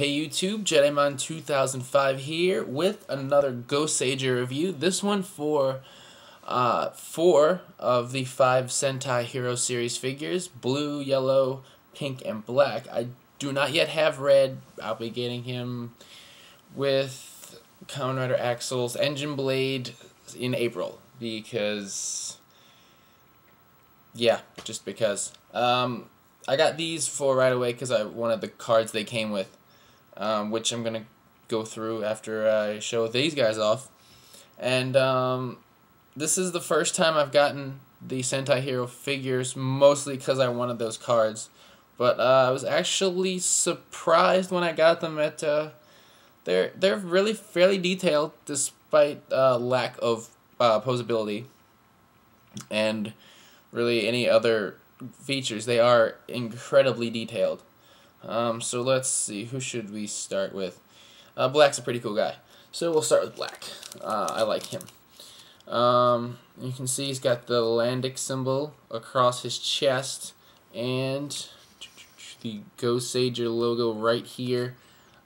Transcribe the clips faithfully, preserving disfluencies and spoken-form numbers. Hey YouTube, JediMon two thousand five here with another Goseiger review. This one for uh, four of the five Sentai Hero Series figures, Blue, Yellow, Pink, and Black. I do not yet have Red. I'll be getting him with Kamen Rider Axel's Engine Blade in April because, yeah, just because. Um, I got these four right away because I wanted the cards they came with. Um, which I'm gonna go through after I show these guys off. And um, this is the first time I've gotten the Sentai Hero figures, mostly because I wanted those cards. But uh, I was actually surprised when I got them at. Uh, they're they're really fairly detailed, despite uh, lack of uh, posability and really any other features. They are incredibly detailed. Um, so let's see, who should we start with? Uh, Black's a pretty cool guy, so we'll start with Black. Uh, I like him. Um, you can see he's got the Landick symbol across his chest, and the Goseiger logo right here.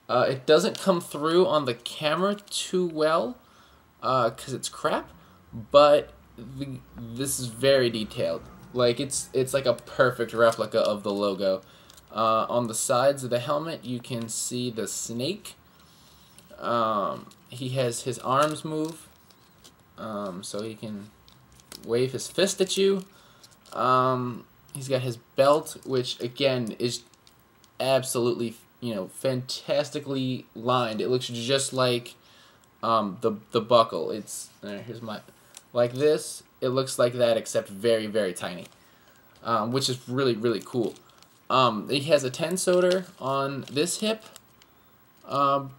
Uh, it doesn't come through on the camera too well, uh, cause it's crap, but the, this is very detailed. Like, it's, it's like a perfect replica of the logo. Uh, on the sides of the helmet, you can see the snake. Um, he has his arms move, um, so he can wave his fist at you. Um, he's got his belt, which again is absolutely, you know, fantastically lined. It looks just like um, the the buckle. It's uh, here's my like this. It looks like that, except very very tiny, um, which is really really cool. Um, he has a Tensouder on this hip, um,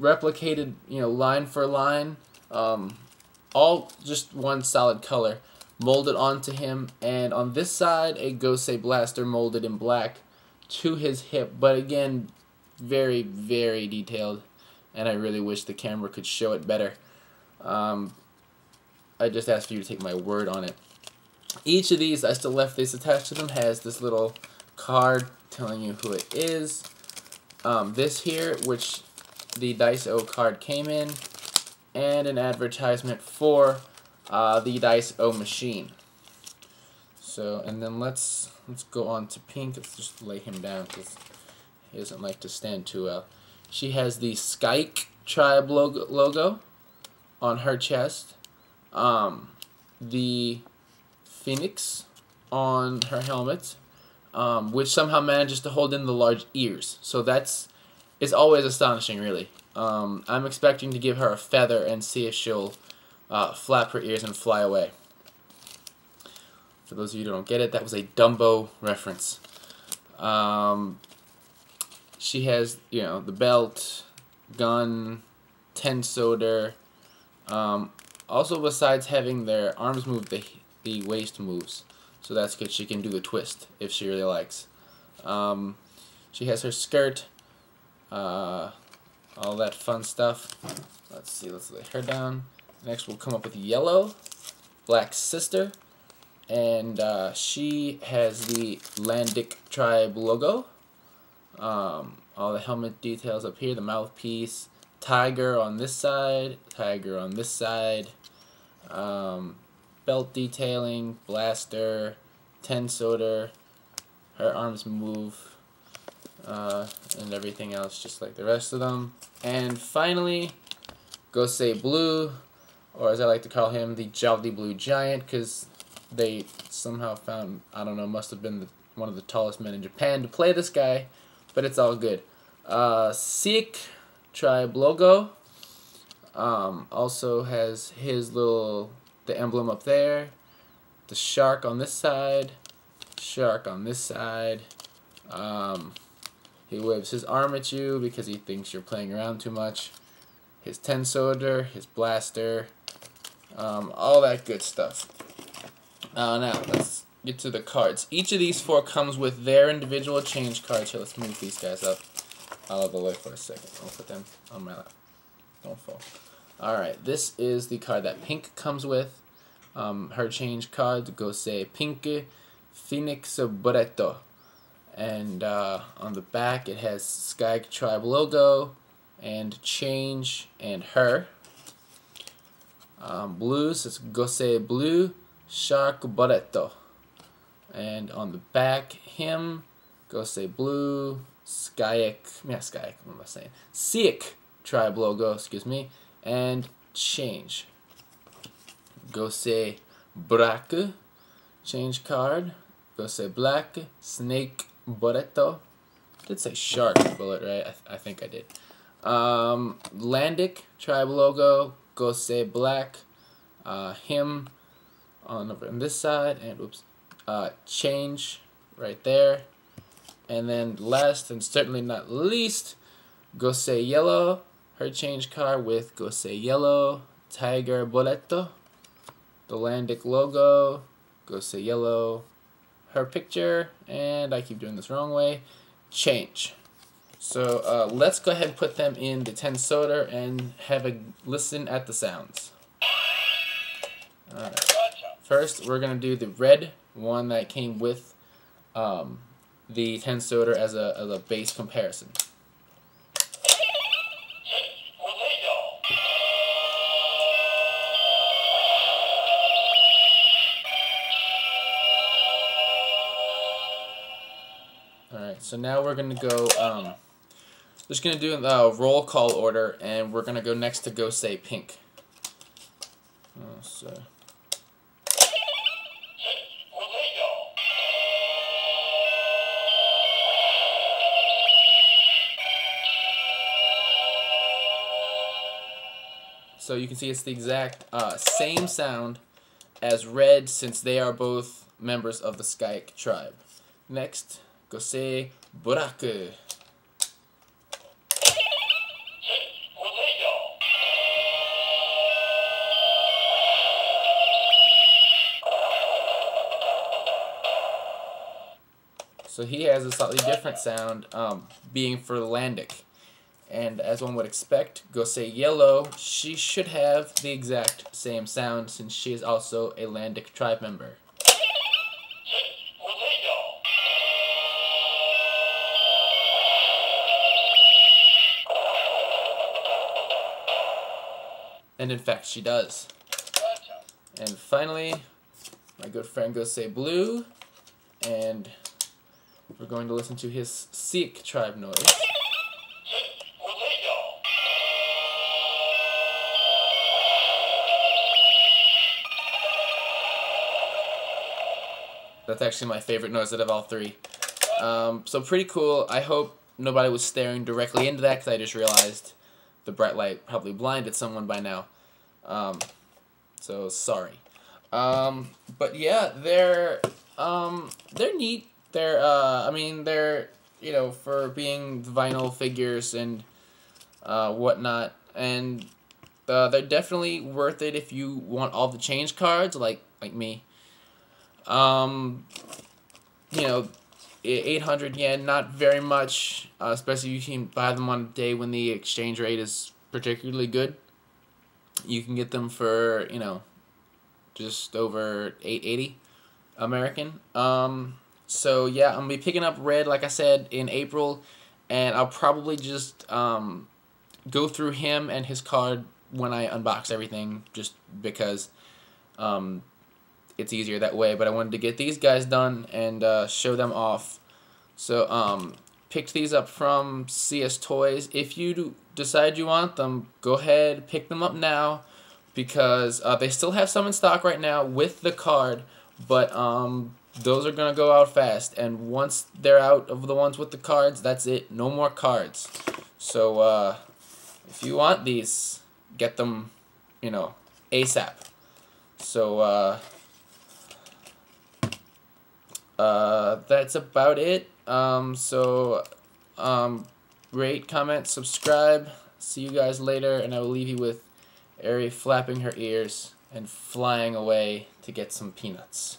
replicated, you know, line for line, um, all just one solid color, molded onto him, and on this side, a Gosei Blaster molded in black to his hip, but again, very, very detailed, and I really wish the camera could show it better. Um, I just asked you to take my word on it. Each of these, I still left this attached to them, has this little card telling you who it is. Um, this here, which the Dice O card came in, and an advertisement for uh, the Dice O machine. So, and then let's let's go on to Pink. Let's just lay him down because he doesn't like to stand too well. She has the Skyke tribe logo, logo on her chest. Um, the Phoenix on her helmet, um, which somehow manages to hold in the large ears. So that's, it's always astonishing, really. Um, I'm expecting to give her a feather and see if she'll uh, flap her ears and fly away. For those of you who don't get it, that was a Dumbo reference. Um, she has, you know, the belt, gun, Tensouder. Um, also, besides having their arms move, they the waist moves, so that's good. She can do the twist if she really likes. Um, she has her skirt, uh, all that fun stuff. Let's see, let's lay her down. Next we'll come up with Yellow, Black's sister, and uh, she has the Landick tribe logo. Um, all the helmet details up here, the mouthpiece, tiger on this side, tiger on this side, um, belt detailing, blaster, Tensouder, her arms move, uh, and everything else just like the rest of them. And finally, Gosei Blue, or as I like to call him, the Jolly Blue Giant, because they somehow found, I don't know, must have been the, one of the tallest men in Japan to play this guy, but it's all good. Uh, Seaick tribe logo um, also has his little, the emblem up there, the shark on this side, shark on this side. Um, he waves his arm at you because he thinks you're playing around too much. His Tensouder, his blaster, um, all that good stuff. Uh, now let's get to the cards. Each of these four comes with their individual change cards. So let's move these guys up out of the way for a second. I'll put them on my lap. Don't fall. Alright, this is the card that Pink comes with. Um, her change card, Gosei Pink, Phoenix Boreto. and uh, on the back it has Skyke Tribe logo and Change and Her. Um, blue says Gosei Blue, Shark Boreto, and on the back him Gosei Blue, Skyke, yeah Skyke, what am I saying? Seaick Tribe logo, excuse me, and Change. Gosei Black, Change card. Gosei Black, Snake Boreto. Did say Shark Bullet, right? I, th I think I did. Um, Landick Tribe logo, Gosei Black, uh, him on over on this side, and oops, uh, Change right there. And then last and certainly not least, Gosei Yellow, her Change card with Gosei Yellow, Tiger Boleto, the Landick logo, Gosei Yellow, her picture, and I keep doing this wrong way, Change. So uh, let's go ahead and put them in the Tensouder and have a listen at the sounds. Alright. First, we're going to do the red one that came with um, the Tensouder as a, as a base comparison. So now we're going to go, um, just going to do a roll call order, and we're going to go next to Gosei Pink. Oh, so. so you can see it's the exact uh, same sound as red, since they are both members of the Skyke tribe. Next, Gosei Black. So he has a slightly different sound, um, being for Landick. And as one would expect, Gosei Yellow, she should have the exact same sound, since she is also a Landick tribe member. And in fact, she does. And finally, my good friend Gosei Blue, and we're going to listen to his Seaick tribe noise. That's actually my favorite noise out of all three. Um, so pretty cool. I hope nobody was staring directly into that, because I just realized the bright light probably blinded someone by now, um, so sorry. Um, but yeah, they're um, they're neat. They're uh, I mean they're you know for being vinyl figures and uh, whatnot, and uh, they're definitely worth it if you want all the change cards like like me. Um, you know. eight hundred yen, not very much, uh, especially you can buy them on a day when the exchange rate is particularly good. You can get them for, you know, just over eight eighty American. Um, so yeah, I'm going to be picking up red, like I said, in April, and I'll probably just um, go through him and his card when I unbox everything, just because Um, it's easier that way, but I wanted to get these guys done and uh, show them off. So, um, picked these up from C S Toys. If you do decide you want them, go ahead, pick them up now, because uh, they still have some in stock right now with the card, but um, those are going to go out fast, and once they're out of the ones with the cards, that's it. No more cards. So, uh, if you want these, get them, you know, ASAP. So, uh... Uh, that's about it. Um, so, um, rate, comment, subscribe. See you guys later, and I will leave you with Eri flapping her ears and flying away to get some peanuts.